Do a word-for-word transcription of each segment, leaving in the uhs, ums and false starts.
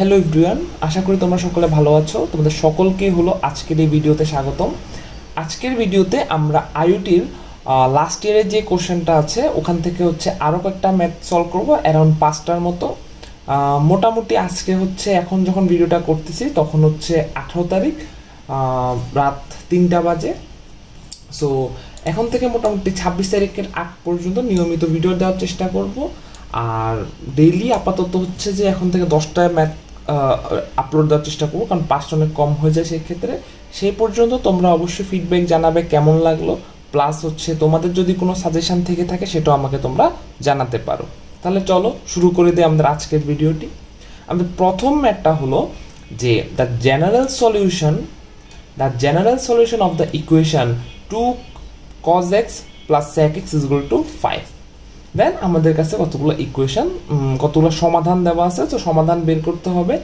Hello everyone, আশা করি তোমরা সকলে ভালো আছো। তোমাদের সকলকে হলো আজকের এই ভিডিওতে স্বাগতম। আজকের ভিডিওতে আমরা আইওটির লাস্ট ইয়ারের যে কোশ্চেনটা আছে ওখান থেকে হচ্ছে আরও কয়েকটা ম্যাথ সলভ করবো, অ্যারাউন্ড পাঁচটার মতো। মোটামুটি আজকে হচ্ছে এখন যখন ভিডিওটা করতেছি তখন হচ্ছে আঠারো তারিখ রাত তিনটা বাজে। সো এখন থেকে মোটামুটি ছাব্বিশ তারিখের আগ পর্যন্ত নিয়মিত ভিডিও দেওয়ার চেষ্টা করব। আর ডেইলি আপাতত হচ্ছে যে এখন থেকে দশটায় ম্যাথ আপলোড দেওয়ার চেষ্টা করবো, কারণ পাঁচটা অনেক কম হয়ে যায় সেই ক্ষেত্রে। সেই পর্যন্ত তোমরা অবশ্যই ফিডব্যাক জানাবে কেমন লাগলো, প্লাস হচ্ছে তোমাদের যদি কোনো সাজেশান থেকে থাকে সেটাও আমাকে তোমরা জানাতে পারো। তাহলে চলো শুরু করে দিই আমাদের আজকের ভিডিওটি। আমাদের প্রথম ম্যাথটা হলো যে the general solution the general solution of the equation two cos x plus sec x is equal to five. Then আমাদের কাছে কতগুলো ইকুয়েশন, কতগুলো সমাধান দেওয়া আছে, তো সমাধান বের করতে হবে।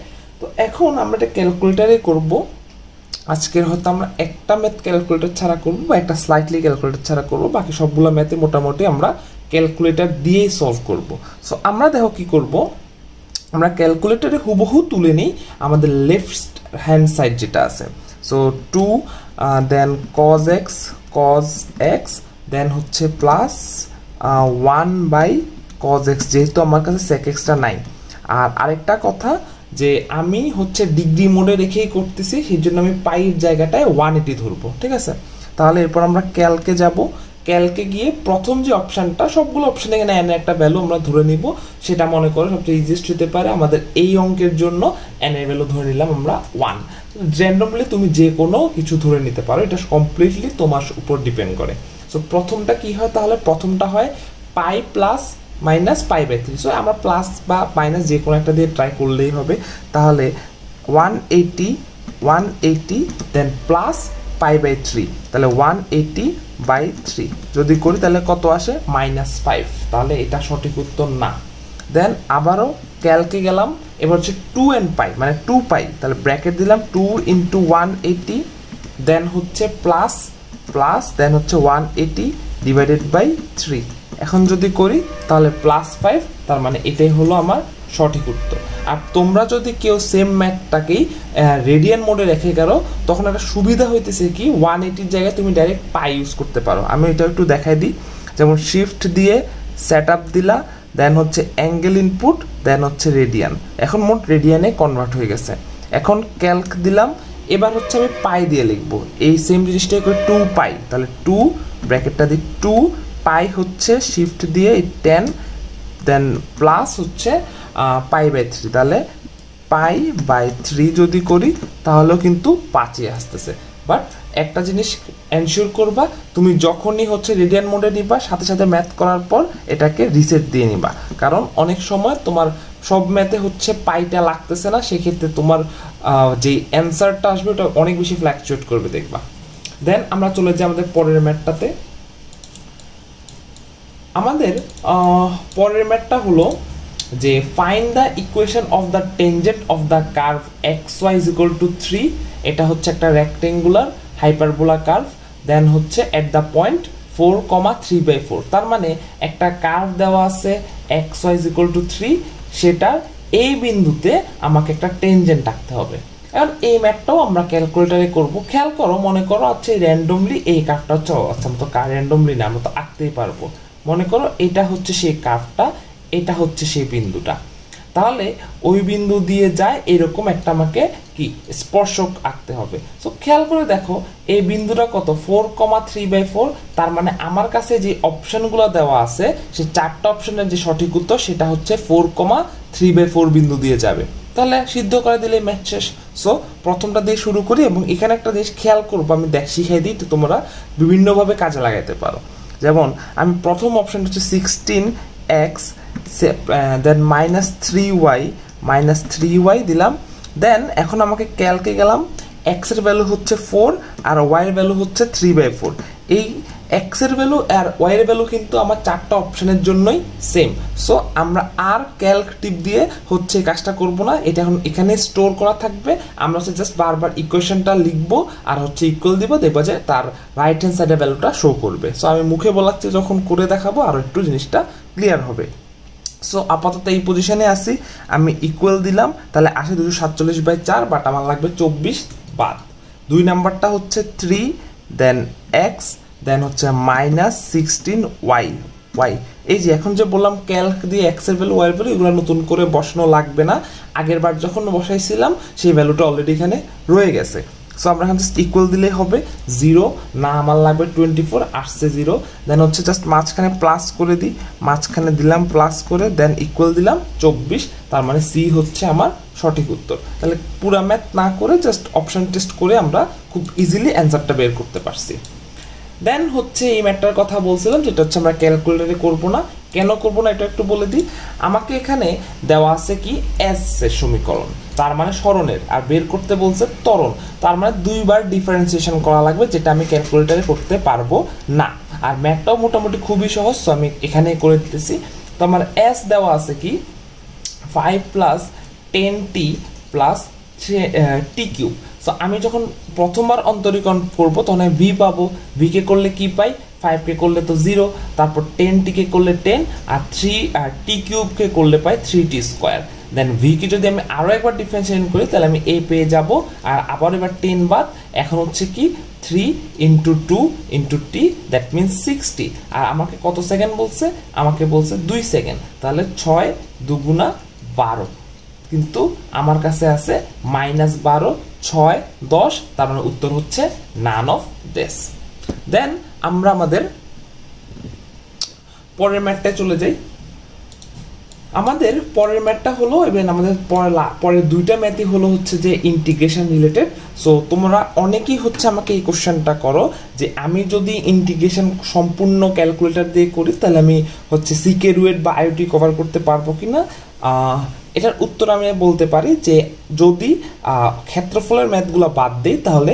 তো এখন আমরা এটা ক্যালকুলেটারে করব। আজকের হয়তো আমরা একটা ম্যাথ ক্যালকুলেটার ছাড়া করব বা একটা স্লাইটলি ক্যালকুলেটার ছাড়া করব, বাকি সবগুলো ম্যাথে মোটামুটি আমরা ক্যালকুলেটার দিয়েই সলভ করব। সো আমরা দেখো কী করব, আমরা ক্যালকুলেটারে হুবহু তুলে নিই আমাদের লেফট হ্যান্ড সাইড যেটা আছে। So two then cos x cos x then হচ্ছে plus one by cos x, যেহেতু আমার কাছে sec x টা নাই। আর আরেকটা কথা যে আমি হচ্ছে ডিগ্রি মোডে রেখেই করতেছি, সেই জন্য আমি পাইয়ের জায়গাটায় ওয়ান এটি ধরবো, ঠিক আছে। তাহলে এরপর আমরা ক্যালকে যাব। ক্যালকে গিয়ে প্রথম যে অপশানটা, সবগুলো অপশানে এখানে এন একটা ভ্যালু আমরা ধরে নিব, সেটা মনে করো সবচেয়ে ইজিয়েস্ট হতে পারে আমাদের এই অঙ্কের জন্য। এন এর ভ্যালু ধরে নিলাম আমরা ওয়ান। র্যান্ডমলি তুমি যে কোনো কিছু ধরে নিতে পারো, এটা কমপ্লিটলি তোমার উপর ডিপেন্ড করে। সো প্রথমটা কি হয়, তাহলে প্রথমটা হয় pi plus minus pi by three. So আমরা প্লাস বা মাইনাস যে কোনো একটা দিয়ে ট্রাই করলেই হবে। তাহলে one eighty one eighty then plus pi by three, তাহলে ওয়ান এইটি বাই থ্রি যদি করি তাহলে কত আসে, মাইনাস ফাইভ। তাহলে এটা সঠিক উত্তর না। দেন আবারও ক্যালকে গেলাম, এবার হচ্ছে টু এন্ড পাই মানে টু পাই, তাহলে ব্র্যাকেট দিলাম two into one eighty then হচ্ছে প্লাস প্লাস দেন হচ্ছে one eighty divided by three. এখন যদি করি তাহলে প্লাস ফাইভ, তার মানে এটাই হলো আমার সঠিক উত্তর। আর তোমরা যদি কেউ সেম ম্যাথটাকেই রেডিয়ান মোডে রেখে গেলো, তখন একটা সুবিধা হইতেছে কি, ওয়ান এইটির জায়গায় তুমি ডাইরেক্ট পাই ইউজ করতে পারো। আমি এটা একটু দেখাই দিই, যেমন শিফট দিয়ে সেট আপ দিলা দেন হচ্ছে অ্যাঙ্গেল ইনপুট দেন হচ্ছে রেডিয়ান, এখন মোট রেডিয়ানে কনভার্ট হয়ে গেছে। এখন ক্যালক দিলাম, এবার হচ্ছে আমি পাই দিয়ে লিখবো এই সেম জিনিসটাই করে টু পাই, তাহলে টু ব্র্যাকেটটা দিই টু পাই হচ্ছে শিফট দিয়ে টেন দেন প্লাস হচ্ছে পাই বাই থ্রি, তাহলে পাই বাই থ্রি যদি করি তাহলেও কিন্তু পাঁচই আসতেছে। বাট একটা জিনিস এনশিওর করবা, তুমি যখনই হচ্ছে রেডিয়ান মোডে নিবা সাথে সাথে ম্যাথ করার পর এটাকে রিসেট দিয়ে নিবা, কারণ অনেক সময় তোমার সব ম্যাথে হচ্ছে পাইটা লাগতেছে না, সেক্ষেত্রে তোমার যে অ্যান্সারটা আসবে ওটা অনেক বেশি ফ্ল্যাকচুয়েট করবে দেখবা। দেন আমরা চলে যাই আমাদের পরের ম্যাথটাতে। আমাদের পরের ম্যাথটা হলো যে find the equation of the tangent of the curve x y is equal to three. এটা হচ্ছে একটা রেক্টেঙ্গুলার হাইপারবোলা কার্ভ, দেন হচ্ছে at the point four comma three by four. তার মানে একটা কার্ভ দেওয়া আছে x y is equal to three, সেটার এই বিন্দুতে আমাকে একটা টেনজেন্ট আঁকতে হবে। এখন এই ম্যাথটাও আমরা ক্যালকুলেটারে করবো। খেয়াল করো, মনে করো আচ্ছা র্যান্ডমলি এই কার্ভটা হচ্ছে, আচ্ছা আমরা তো র্যান্ডমলি না, আমরা তো আঁকতেই পারবো। মনে করো এটা হচ্ছে সেই কার্ভটা, এটা হচ্ছে সেই বিন্দুটা, তাহলে ওই বিন্দু দিয়ে যায় এরকম একটা আমাকে কি স্পর্শক আঁকতে হবে। সো খেয়াল করে দেখো এই বিন্দুটা কত, four comma three by four. তার মানে আমার কাছে যে অপশানগুলো দেওয়া আছে সে চারটা অপশানের যে সঠিক উত্তর সেটা হচ্ছে four comma three by four বিন্দু দিয়ে যাবে। তাহলে সিদ্ধ করে দিলে ম্যাথ শেষ। সো প্রথমটা দিয়ে শুরু করি, এবং এখানে একটা জিনিস খেয়াল করবো, আমি দেখ শিখাই দিই, তো তোমরা বিভিন্নভাবে কাজে লাগাইতে পারো। যেমন আমি প্রথম অপশানটা হচ্ছে sixteen x then minus three y minus three y দিলাম। দেন এখন আমাকে ক্যালকে গেলাম, এক্সের ভ্যালু হচ্ছে ফোর আর ওয়াইয়ের ভ্যালু হচ্ছে থ্রি বাই ফোর। এই এক্সের ভ্যালু আর ওয়াইয়ের ভ্যালু কিন্তু আমার চারটা অপশানের জন্যই সেম। সো আমরা আর ক্যালক টিপ দিয়ে হচ্ছে কাজটা করব না, এটা এখন এখানে স্টোর করা থাকবে। আমরা হচ্ছে জাস্ট বারবার ইকুয়েশনটা লিখবো আর হচ্ছে ইকুয়াল দিব, দেখবো যে তার রাইট হ্যান্ড সাইডের ভ্যালুটা শো করবে। সো আমি মুখে বলাচ্ছি, যখন করে দেখাবো আরও একটু জিনিসটা ক্লিয়ার হবে। সো আপাতত এই পজিশনে আসি আমি ইকুয়াল দিলাম তাহলে আসে দুইশো সাতচল্লিশ বাই চার বাট আমার লাগবে চব্বিশ বাদ দুই নাম্বারটা হচ্ছে তিন দেন x দেন হচ্ছে মাইনাস সিক্সটিন ওয়াই y এই যে এখন যে বললাম ক্যালক দিয়ে x এর ভ্যালু y এর ভ্যালু এগুলো নতুন করে বসানো লাগবে না আগের বার যখন বসাইছিলাম সেই ভ্যালুটা অলরেডি এখানে রয়ে গেছে সো আমরা এখন জাস্ট ইকুয়াল দিলে হবে জিরো না আমার লাগবে চব্বিশ আসছে জিরো দেন হচ্ছে জাস্ট মাঝখানে প্লাস করে দিই মাঝখানে দিলাম প্লাস করে দেন ইকুয়াল দিলাম চব্বিশ তার মানে সি হচ্ছে আমার সঠিক উত্তর তাহলে পুরো ম্যাথ না করে জাস্ট অপশন টেস্ট করে আমরা খুব ইজিলি অ্যানসারটা বের করতে পারছি দেন হচ্ছে এই ম্যাটার কথা বলছিলাম যেটা হচ্ছে আমরা ক্যালকুলেটরে করব না কেন করব না এটা একটু বলে দিই আমাকে এখানে দেওয়া আছে কি এস এর সমীকরণ তার মানে সরণের আর বের করতে বলছে ত্বরণ তার মানে দুইবার ডিফারেন্সিয়েশন করা লাগবে যেটা আমি ক্যালকুলেটরে করতে পারবো না আর ম্যাথটাও মোটামুটি খুবই সহজ সো আমি এখানে করে দিতেছি তো আমার এস দেওয়া আছে কি five plus ten t plus t cube so আমি যখন প্রথমবার অন্তরীকরণ করব তখন আমি v পাবো v কে করলে কি পাই ফাইভ কে করলে তো জিরো তারপর টেন টি কে করলে টেন আর থ্রি আর t³ কে করলে পাই three t square then v কে যদি আমি আরো একবার ডিফারেন্সিয়েশন করি তাহলে আমি a পেয়ে যাব আর আবার এবার টেন বাদ এখন হচ্ছে কি three into two into t that means sixty আর আমাকে কত সেকেন্ড বলছে আমাকে বলছে দুই সেকেন্ড তাহলে ছয় দুই গুণা বারো কিন্তু আমার কাছে আছে মাইনাস বারো ছয় দশ তার মানে উত্তর হচ্ছে নান অফ দিস দেন আমরা আমাদের পরের ম্যাটটা চলে যাই আমাদের পরের ম্যাটটা হলো इवन আমাদের পরের দুইটা ম্যাথই হলো হচ্ছে যে ইন্টিগ্রেশন রিলেটেড সো তোমরা অনেকেই হচ্ছে আমাকে এই কোশ্চেনটা করো যে আমি যদি ইন্টিগ্রেশন সম্পূর্ণ ক্যালকুলেটর দিয়ে করি তাহলে আমি হচ্ছে সিকে রুট বা আইওটি কভার করতে পারবো কিনা এটার উত্তর আমি বলতে পারি যে যদি ক্ষেত্রফলের ম্যাথগুলো বাদ দেই তাহলে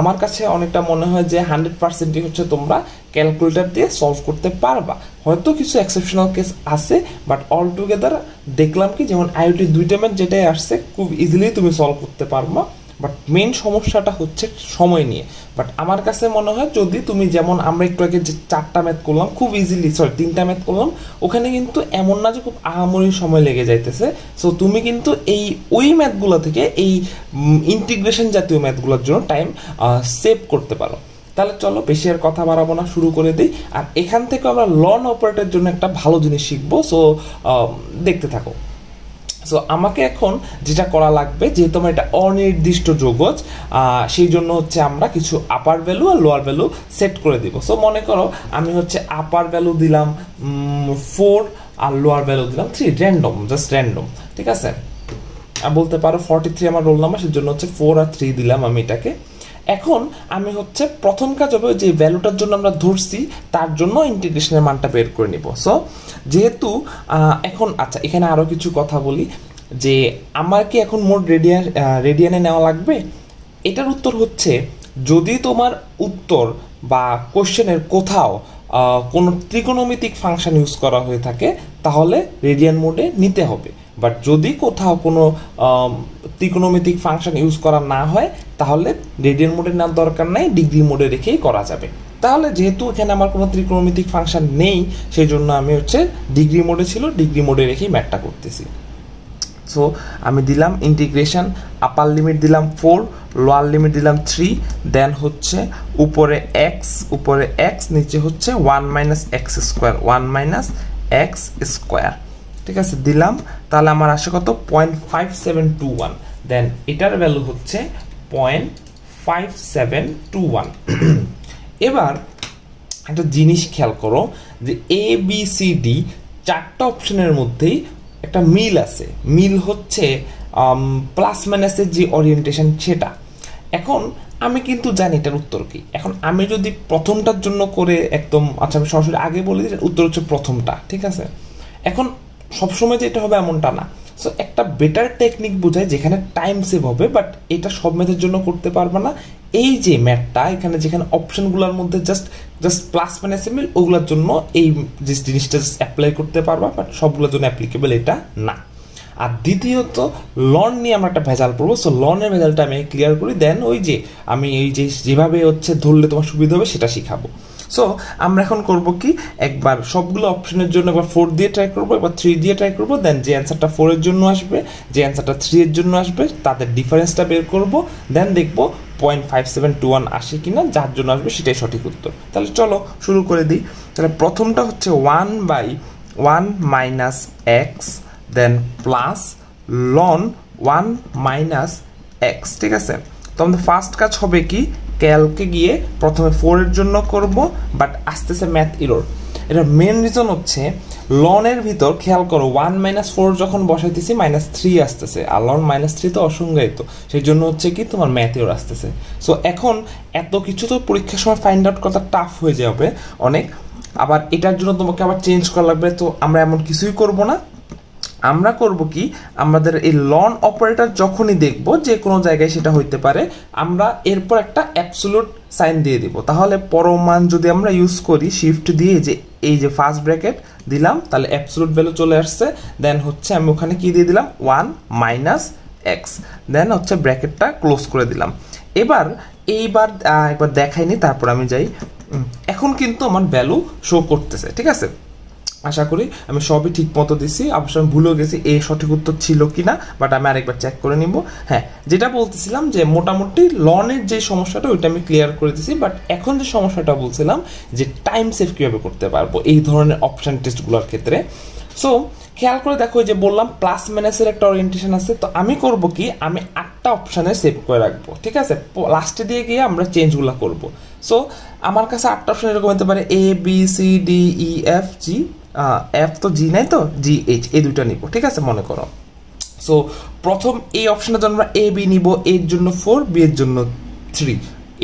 আমার কাছে অনেকটা মনে হয় যে হান্ড্রেড পার্সেন্টই হচ্ছে তোমরা ক্যালকুলেটর দিয়ে সলভ করতে পারবা হয়তো কিছু এক্সেপশনাল কেস আছে বাট অল টুগেদার দেখলাম কি যেমন আইওটি দুইটা ম্যাথ যেটাই আসছে খুব ইজিলি তুমি সলভ করতে পারবা বাট মেইন সমস্যাটা হচ্ছে সময় নিয়ে বাট আমার কাছে মনে হয় যদি তুমি যেমন আমরা একটু আগে যে চারটা ম্যাথ করলাম খুব ইজিলি সরি তিনটা ম্যাথ করলাম ওখানে কিন্তু এমন না যে খুব আহামরি সময় লেগে যাইতেছে সো তুমি কিন্তু এই ওই ম্যাথগুলো থেকে এই ইন্টিগ্রেশন জাতীয় ম্যাথগুলোর জন্য টাইম সেভ করতে পারো তাহলে চলো বেশি আর কথা বাড়াবো না শুরু করে দিই আর এখান থেকে আমরা লন অপারেটরের জন্য একটা ভালো জিনিস শিখবো সো দেখতে থাকো সো আমাকে এখন যেটা করা লাগবে যেহেতু আমার এটা অনির্দিষ্ট যোগজ সেই জন্য হচ্ছে আমরা কিছু আপার ভ্যালু আর লোয়ার ভ্যালু সেট করে দিব সো মনে করো আমি হচ্ছে আপার ভ্যালু দিলাম ফোর আর লোয়ার ভ্যালু দিলাম থ্রি র্যান্ডম জাস্ট র্যান্ডম ঠিক আছে আর বলতে পারো ফর্টি থ্রি আমার রোল নাম্বার সেজন্য হচ্ছে ফোর আর থ্রি দিলাম আমি এটাকে এখন আমি হচ্ছে প্রথম কাজ হবে যে ভ্যালুটার জন্য আমরা ধরছি তার জন্য ইন্টিগ্রেশনের মানটা বের করে নিব সো যেহেতু এখন আচ্ছা এখানে আরও কিছু কথা বলি যে আমার কি এখন মোট রেডিয়ান রেডিয়ানে নেওয়া লাগবে এটার উত্তর হচ্ছে যদি তোমার উত্তর বা কোশ্চেনের কোথাও কোনো ত্রিকোণমিতিক ফাংশন ইউজ করা হয়ে থাকে তাহলে রেডিয়ান মোডে নিতে হবে বাট যদি কোথাও কোনো ত্রিকোণমিতিক ফাংশন ইউজ করা না হয় তাহলে রেডিয়ান মোডে নেওয়ার দরকার নাই ডিগ্রি মোডে রেখেই করা যাবে তাহলে যেহেতু এখানে আমার কোনো ত্রিকোণমিতিক ফাংশন নেই সেই জন্য আমি হচ্ছে ডিগ্রি মোডে ছিল ডিগ্রি মোডে রেখেই ম্যাথটা করতেছি সো আমি দিলাম ইন্টিগ্রেশন আপার লিমিট দিলাম ফোর লোয়ার লিমিট দিলাম থ্রি দেন হচ্ছে উপরে এক্স উপরে এক্স নিচে হচ্ছে one minus x square one minus x square ঠিক আছে দিলাম তাহলে আমার আসে কত point five seven two one then এটার ভ্যালু হচ্ছে point five seven two one এবার একটা জিনিস খেয়াল করো যে এ বি সি ডি চারটা অপশনের মধ্যেই একটা মিল আছে মিল হচ্ছে প্লাস মাইনাসের যে ওরিয়েন্টেশন সেটা এখন আমি কিন্তু জানি এটার উত্তর কি এখন আমি যদি প্রথমটার জন্য করে একদম আচ্ছা আমি সরাসরি আগে বলি যে উত্তর হচ্ছে প্রথমটা ঠিক আছে এখন সবসময় যে এটা হবে এমনটা না সো একটা বেটার টেকনিক বোঝায় যেখানে টাইম সেভ হবে বাট এটা সব ম্যাথের জন্য করতে পারবে না এই যে ম্যাথটা এখানে যেখানে অপশনগুলোর মধ্যে জাস্ট জাস্ট প্লাস মাইনাস মিল ওগুলোর জন্য এই যে জিনিসটা জাস্ট অ্যাপ্লাই করতে পারবা বাট সবগুলোর জন্য অ্যাপ্লিকেবল এটা না আর দ্বিতীয়ত লন নিয়ে আমরা একটা ভেজাল পড়বো সো লনের ভেজালটা আমি ক্লিয়ার করি দেন ওই যে আমি এই যে যেভাবে হচ্ছে ধরলে তোমার সুবিধা হবে সেটা শিখাবো সো আমরা এখন করব কি, একবার সবগুলো অপশনের জন্য একবার ফোর দিয়ে ট্রাই করব, একবার থ্রি দিয়ে ট্রাই করব, দেন যে অ্যান্সারটা ফোর এর জন্য আসবে, যে অ্যান্সারটা থ্রি এর জন্য আসবে তাদের ডিফারেন্সটা বের করব, দেন দেখব point five seven two one আসে কিনা, যার জন্য আসবে সেটাই সঠিক উত্তর। তাহলে চলো শুরু করে দিই। তাহলে প্রথমটা হচ্ছে one by one minus x, then plus ln one minus x, ঠিক আছে। তো আমাদের ফার্স্ট কাজ হবে কি, ক্যালকে গিয়ে প্রথমে ফোরের জন্য করব, বাট আসতেছে ম্যাথ ইরোর। এটার মেন রিজন হচ্ছে লনের ভিতর খেয়াল করো ওয়ান মাইনাস ফোর যখন বসাইতেছি মাইনাস থ্রি আসতেছে, আর লন মাইনাস থ্রি তো অসংজ্ঞায়িত, সেই জন্য হচ্ছে কি তোমার ম্যাথ ইরোর আসতেছে। সো এখন এত কিছু তো পরীক্ষার সময় ফাইন্ড আউট করা টাফ হয়ে যাবে অনেক, আবার এটার জন্য তোমাকে আবার চেঞ্জ করা লাগবে। তো আমরা এমন কিছুই করব না, আমরা করব কি, আমাদের এই লন অপারেটর যখনই দেখব যে কোনো জায়গায় সেটা হইতে পারে, আমরা এরপর একটা অ্যাবসোলিউট সাইন দিয়ে দিব। তাহলে পরম মান যদি আমরা ইউজ করি শিফট দিয়ে, যে এই যে ফার্স্ট ব্র্যাকেট দিলাম, তাহলে অ্যাবসোলিউট ভ্যালু চলে আসছে, দেন হচ্ছে আমি ওখানে কি দিয়ে দিলাম ওয়ান মাইনাস এক্স, দেন হচ্ছে ব্র্যাকেটটা ক্লোজ করে দিলাম। এবার এইবার একবার দেখাইনি, তারপর আমি যাই, এখন কিন্তু আমার ভ্যালু শো করতেছে, ঠিক আছে। আশা করি আমি সবই ঠিক মতো দিছি, অবশ্য আমি ভুলেও গেছি এই সঠিক উত্তর ছিল কি না, বাট আমি আরেকবার চেক করে নিব। হ্যাঁ, যেটা বলতেছিলাম যে মোটামুটি লনের যে সমস্যাটা ওইটা আমি ক্লিয়ার করে দিছি, বাট এখন যে সমস্যাটা বলছিলাম যে টাইম সেভ কীভাবে করতে পারবো এই ধরনের অপশান টেস্টগুলোর ক্ষেত্রে। সো খেয়াল করে দেখো যে বললাম প্লাস মাইনাসের একটা ওরিয়েন্টেশন আছে, তো আমি করব কি, আমি আটটা অপশানে সেভ করে রাখবো, ঠিক আছে। লাস্টে দিয়ে গিয়ে আমরা চেঞ্জগুলো করব। সো আমার কাছে আটটা অপশান এরকম হতে পারে, A B C D E F G, F তো জি নাই, তো জি এইচ, এই দুইটা নিব, ঠিক আছে মনে করো। সো প্রথম এই অপশানের জন্য আমরা এ বি নিব, এর জন্য ফোর, বি এর জন্য থ্রি,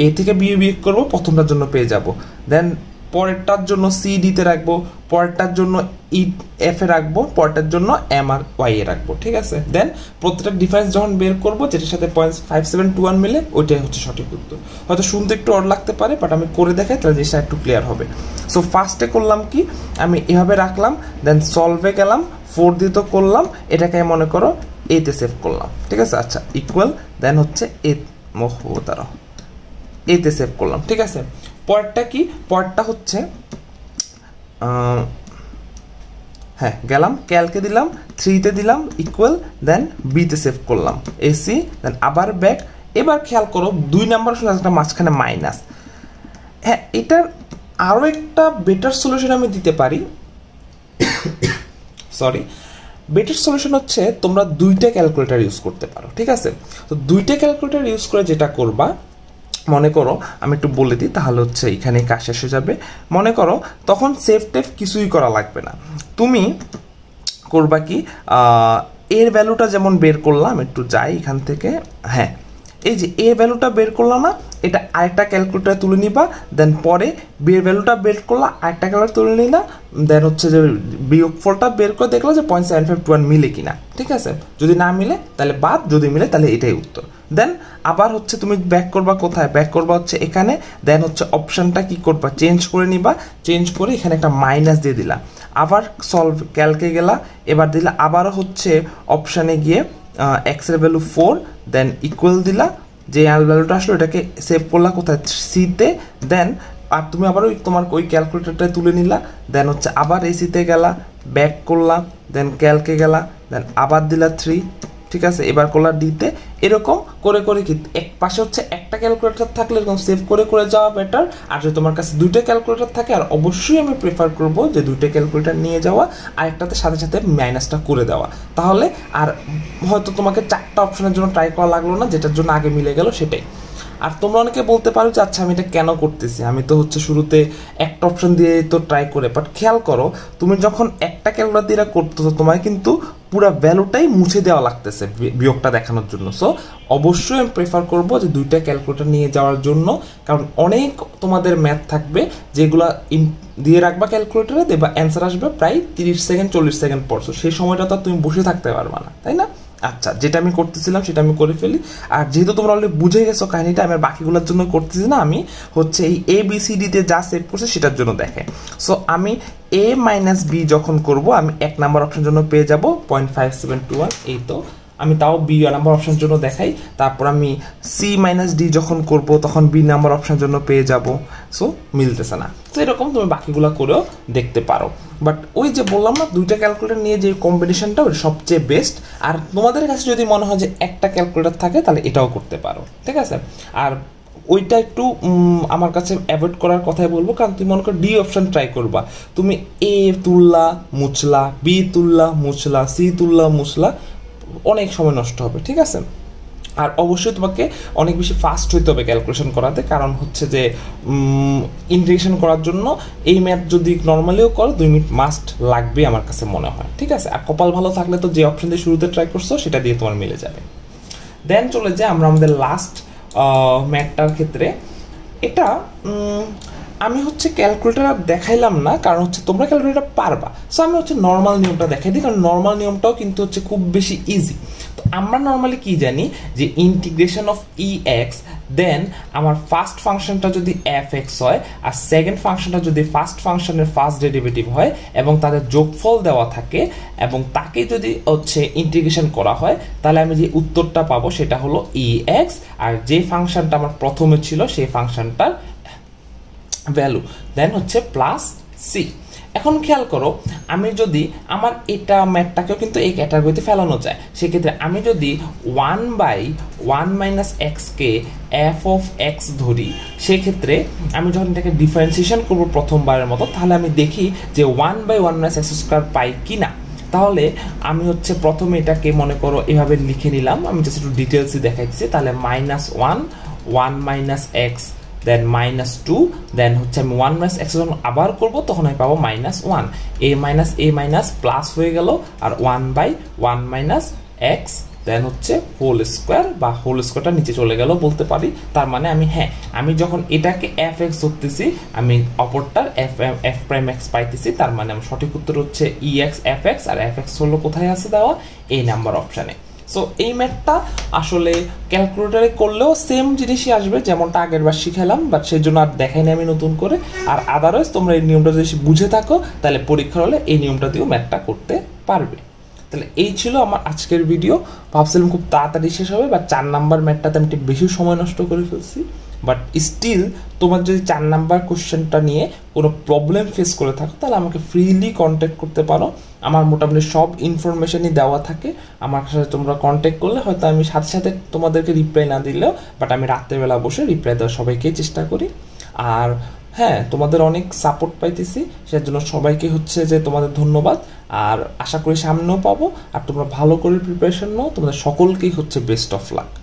এ থেকে বি বিয়োগ করবো, প্রথমটার জন্য পেয়ে যাব। দেন পরেরটার জন্য সি ডিতে রাখবো, পরেরটার জন্য ই এফ এ রাখবো, পরেরটার জন্য এম আর ওয়াই এ রাখবো, ঠিক আছে। দেন প্রত্যেকটা ডিফারেন্স যখন বের করবো যেটার সাথে point five seven two one মিলে, ওইটাই হচ্ছে সঠিক উত্তর। হয়তো শুনতে একটু অড লাগতে পারে, বাট আমি করে দেখাই তাহলে জিনিসটা একটু ক্লিয়ার হবে। সো ফার্স্টে করলাম কি, আমি এভাবে রাখলাম, দেন সলভে গেলাম, ফোর দিয়ে তো করলাম, এটাকে মনে করো এতে সেভ করলাম, ঠিক আছে। আচ্ছা ইকুয়াল, দেন হচ্ছে এ তারা এতে সেভ করলাম, ঠিক আছে। পরটা কি, পরটা হচ্ছে হ্যাঁ গেলাম ক্যালকে দিলাম, থ্রিতে দিলাম ইকুয়াল, দেন বিতে সেভ করলাম এসি, দেন আবার ব্যাক। এবার খেয়াল করো দুই নাম্বার একটা মাঝখানে মাইনাস, হ্যাঁ এটার আরও একটা বেটার সলিউশন আমি দিতে পারি, সরি বেটার সলিউশন হচ্ছে তোমরা দুইটা ক্যালকুলেটার ইউজ করতে পারো, ঠিক আছে। তো দুইটা ক্যালকুলেটার ইউজ করে যেটা করবা, মনে করো আমি একটু বলে দিই, তাহলে হচ্ছে এখানে কাজ শেষ হয়ে যাবে। মনে করো তখন সেফ টেফ কিছুই করা লাগবে না, তুমি করবা কি, এর ভ্যালুটা যেমন বের করলাম, একটু যাই এখান থেকে, হ্যাঁ এই যে এর ভ্যালুটা বের করলাম না, এটা আরেকটা ক্যালকুলেটার তুলে নিবা, দেন পরে বিয়ের ভ্যালুটা বের করলা আরেকটা ক্যালকুলেটার তুলে নিলা, দেন হচ্ছে যে বিয়োগফলটা বের করে দেখলা যে point seven five two one মিলে কিনা, ঠিক আছে। যদি না মিলে তাহলে বাদ, যদি মিলে তাহলে এটাই উত্তর। দেন আবার হচ্ছে তুমি ব্যাক করবা, কোথায় ব্যাক করবা হচ্ছে এখানে, দেন হচ্ছে অপশানটা কি করবা চেঞ্জ করে নিবা, চেঞ্জ করে এখানে একটা মাইনাস দিয়ে দিলা, আবার সলভ ক্যালকে গেলা, এবার দিলা আবারও হচ্ছে অপশানে গিয়ে এক্সের ভ্যালু ফোর, দেন ইকুয়াল দিলা, যে আর ভ্যালুটা আসলো এটাকে সেভ করলা কোথায় সিতে, দেন আর তুমি আবার ওই তোমার ওই ক্যালকুলেটারটা তুলে নিলা, দেন হচ্ছে আবার এই সিতে গেলা, ব্যাক করলা, দেন ক্যালকে গেলা, দেন আবার দিলা থ্রি, ঠিক আছে। এবার করলা ডিতে, এরকম করে করে কি এক পাশে হচ্ছে একটা ক্যালকুলেটার থাকলে এরকম সেভ করে করে যাওয়া বেটার। আর যদি তোমার কাছে দুইটা ক্যালকুলেটার থাকে, আর অবশ্যই আমি প্রেফার করব যে দুইটা ক্যালকুলেটার নিয়ে যাওয়া আর একটাতে সাথে সাথে মাইনাসটা করে দেওয়া, তাহলে আর হয়তো তোমাকে চারটা অপশনের জন্য ট্রাই করা লাগলো না, যেটার জন্য আগে মিলে গেল সেটাই। আর তোমরা অনেকে বলতে পারো যে আচ্ছা আমি এটা কেন করতেছি, আমি তো হচ্ছে শুরুতে একটা অপশন দিয়ে তো ট্রাই করে, বাট খেয়াল করো তুমি যখন একটা ক্যালকুলেটার দিয়ে করতো তোমার কিন্তু পুরো ভ্যালুটাই মুছে দেওয়া লাগতেছে বিয়োগটা দেখানোর জন্য। সো অবশ্যই আমি প্রেফার করবো যে দুইটা ক্যালকুলেটার নিয়ে যাওয়ার জন্য, কারণ অনেক তোমাদের ম্যাথ থাকবে যেগুলো দিয়ে রাখবা ক্যালকুলেটারে, দেবা অ্যান্সার আসবে প্রায় তিরিশ সেকেন্ড চল্লিশ সেকেন্ড পর, সেই সময়টা তো তুমি বসে থাকতে পারবে না, তাই না। আচ্ছা যেটা আমি করতেছিলাম সেটা আমি করে ফেলি, আর যেহেতু তোমরা অলরেডি বুঝে গেছো কাহিনিটা, আমি বাকিগুলোর জন্য করতেছি না, আমি হচ্ছে এই এ বি সি ডিতে যা সেভ করছে সেটার জন্য দেখে। সো আমি এ মাইনাস বি যখন করবো, আমি এক নাম্বার অপশানের জন্য পেয়ে যাবো point five seven two one, এই তো আমি তাও বি নাম্বার অপশন জন্য দেখাই, তারপর আমি সি মাইনাস ডি যখন করব তখন বি নাম্বার অপশন জন্য পেয়ে যাব। সো মিলতেছে না। তো এরকম তুমি বাকিগুলো করেও দেখতে পারো। বাট ওই যে বললাম না, দুইটা ক্যালকুলেটর নিয়ে যে কম্বিনেশনটা ওটা সবচেয়ে বেস্ট। আর তোমাদের কাছে যদি মনে হয় যে একটা ক্যালকুলেটর থাকে তাহলে এটাও করতে পারো, ঠিক আছে। আর ওইটা একটু আমার কাছে অ্যাভয়েড করার কথাই বলবো, কারণ তুমি মনে করো ডি অপশান ট্রাই করবা, তুমি এ তুললা মুছলা, বি তুললা মুছলা, সি তুললা মুছলা, অনেক সময় নষ্ট হবে, ঠিক আছে। আর অবশ্যই তোমাকে অনেক বেশি ফাস্ট হইতে হবে ক্যালকুলেশন করাতে, কারণ হচ্ছে যে ইন্টিগ্রেশন করার জন্য এই ম্যাথ যদি নর্মালিও করো দুই মিনিট মাস্ট লাগবে আমার কাছে মনে হয়, ঠিক আছে। আর কপাল ভালো থাকলে তো যে অপশান দিয়ে শুরুতে ট্রাই করছো সেটা দিয়ে তোমার মিলে যাবে। দেন চলে যাই আমরা আমাদের লাস্ট ম্যাথটার ক্ষেত্রে। এটা আমি হচ্ছে ক্যালকুলেটার আর দেখাইলাম না, কারণ হচ্ছে তোমরা ক্যালকুলেটার পারবা। সো আমি হচ্ছে নর্মাল নিয়মটা দেখাই দিই, কারণ নর্মাল নিয়মটাও কিন্তু হচ্ছে খুব বেশি ইজি। তো আমরা নর্মালি কি জানি যে integration of e x, then আমার ফার্স্ট ফাংশনটা যদি এফ এক্স হয় আর সেকেন্ড ফাংশনটা যদি ফার্স্ট ফাংশনের ফার্স্ট ডেরিভেটিভ হয় এবং তাদের যোগফল দেওয়া থাকে এবং তাকে যদি হচ্ছে ইন্টিগ্রেশন করা হয় তাহলে আমি যে উত্তরটা পাবো সেটা হলো ই এক্স আর যে ফাংশনটা আমার প্রথমে ছিল সেই ফাংশনটার ভ্যালু, দেন হচ্ছে প্লাস সি। এখন খেয়াল করো, আমি যদি আমার এটা ম্যাথটাকেও কিন্তু এই ক্যাটাগরিতে ফেলানো যায়, সেক্ষেত্রে আমি যদি ওয়ান বাই ওয়ান মাইনাস এক্সকে এফ অফ এক্স ধরি, সেক্ষেত্রে আমি যখন এটাকে ডিফারেন্সিয়েশন করবো প্রথমবারের মতো তাহলে আমি দেখি যে one by one minus x square পাই কি না। তাহলে আমি হচ্ছে প্রথমে এটাকে মনে করো এভাবে লিখে নিলাম, আমি জাস্ট একটু ডিটেলসই দেখাচ্ছি। তাহলে minus one one minus x then minus two, then হচ্ছে আমি ওয়ান মাইনাস এক্স যখন আবার করবো তখন আমি পাবো minus one, A minus A minus plus হয়ে গেল আর one by one minus x then হচ্ছে হোল স্কোয়ার বা হোল স্কোয়ারটা নিচে চলে গেল বলতে পারি। তার মানে আমি হ্যাঁ আমি যখন এটাকে এফ এক্স ধরতেছি আমি অপরটার এফ এফ প্রাইম এক্স পাইতেছি, তার মানে আমার সঠিক উত্তর হচ্ছে ই এক্স এফ এক্স। আর এফ এক্স হলো কোথায় আছে দেওয়া, এই নাম্বার অপশানে। সো এই ম্যাথটা আসলে ক্যালকুলেটারে করলেও সেম জিনিসই আসবে যেমনটা আগের বার শিখালাম, বাট সেই জন্য আর দেখাই না আমি নতুন করে। আর আদারওয়াইজ তোমরা এই নিয়মটা যদি বুঝে থাকো তাহলে পরীক্ষার হলে এই নিয়মটা দিয়েও ম্যাথটা করতে পারবে। তাহলে এই ছিল আমার আজকের ভিডিও। ভাবছিলাম খুব তাড়াতাড়ি শেষ হবে, বা চার নাম্বার ম্যাথটাতে আমি একটু বেশি সময় নষ্ট করে ফেলছি। বাট স্টিল তোমার যদি চার নাম্বার কোশ্চেনটা নিয়ে কোনো প্রবলেম ফেস করে থাকো তাহলে আমাকে ফ্রিলি কন্ট্যাক্ট করতে পারো। আমার মোটামুটি সব ইনফরমেশানই দেওয়া থাকে, আমার সাথে তোমরা কন্ট্যাক্ট করলে হয়তো আমি সাথে সাথে তোমাদেরকে রিপ্লাই না দিলেও বাট আমি রাত্রেবেলা বসে রিপ্লাই দেওয়া সবাইকেই চেষ্টা করি। আর হ্যাঁ, তোমাদের অনেক সাপোর্ট পাইতেছি, সেটার জন্য সবাইকে হচ্ছে যে তোমাদের ধন্যবাদ। আর আশা করি সামনেও পাবো। আর তোমরা ভালো করে প্রিপারেশন নাও। তোমাদের সকলকেই হচ্ছে বেস্ট অফ লাক।